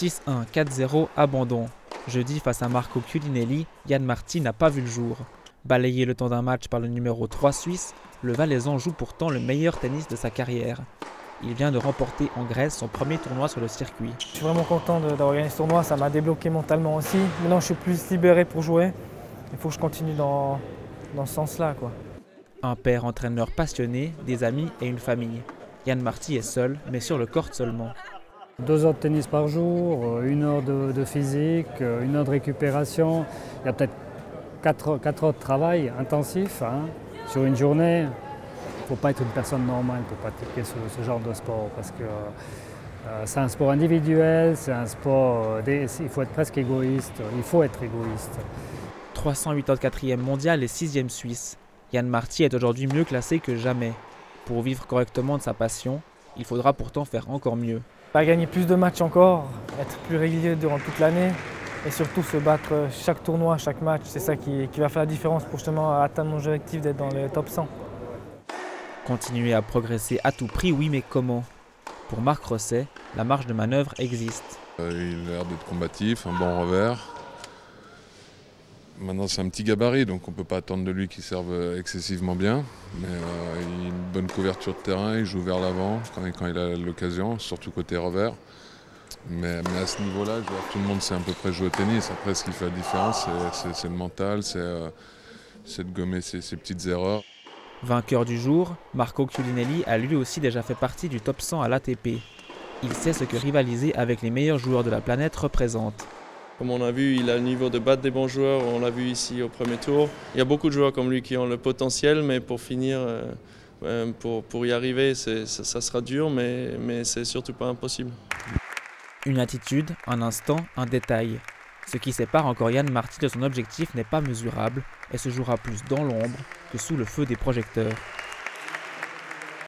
6-1, 4-0, abandon. Jeudi, face à Marco Cullinelli, Yann Marti n'a pas vu le jour. Balayé le temps d'un match par le numéro 3 suisse, le Valaisan joue pourtant le meilleur tennis de sa carrière. Il vient de remporter en Grèce son premier tournoi sur le circuit. Je suis vraiment content d'avoir gagné ce tournoi, ça m'a débloqué mentalement aussi. Maintenant, je suis plus libéré pour jouer. Il faut que je continue dans ce sens-là, quoi. Un père entraîneur passionné, des amis et une famille. Yann Marti est seul, mais sur le court seulement. 2 heures de tennis par jour, 1 heure de physique, 1 heure de récupération. Il y a peut-être 4 heures de travail intensif hein, sur une journée. Il ne faut pas être une personne normale pour pratiquer ce genre de sport parce que c'est un sport individuel, c'est un sport... il faut être presque égoïste, il faut être égoïste. 384e mondial et 6e suisse. Yann Marti est aujourd'hui mieux classé que jamais. Pour vivre correctement de sa passion, il faudra pourtant faire encore mieux. Gagner plus de matchs encore, être plus régulier durant toute l'année et surtout se battre chaque tournoi, chaque match, c'est ça qui va faire la différence pour justement atteindre mon objectif d'être dans le top 100. Continuer à progresser à tout prix, oui, mais comment? Pour Marc Rosset, la marge de manœuvre existe. Il a l'air d'être combatif, un bon revers. Maintenant, c'est un petit gabarit, donc on ne peut pas attendre de lui qu'il serve excessivement bien. Mais il a une bonne couverture de terrain, il joue vers l'avant quand il a l'occasion, surtout côté revers. Mais à ce niveau-là, tout le monde sait à peu près jouer au tennis. Après, ce qui fait la différence, c'est le mental, c'est de gommer ses petites erreurs. Vainqueur du jour, Marco Cullinelli a lui aussi déjà fait partie du top 100 à l'ATP. Il sait ce que rivaliser avec les meilleurs joueurs de la planète représente. Comme on a vu, il a le niveau de battre des bons joueurs, on l'a vu ici au premier tour. Il y a beaucoup de joueurs comme lui qui ont le potentiel, mais pour finir, pour y arriver, ça sera dur, mais c'est surtout pas impossible. Une attitude, un instant, un détail. Ce qui sépare encore Yann Marti de son objectif n'est pas mesurable et se jouera plus dans l'ombre que sous le feu des projecteurs.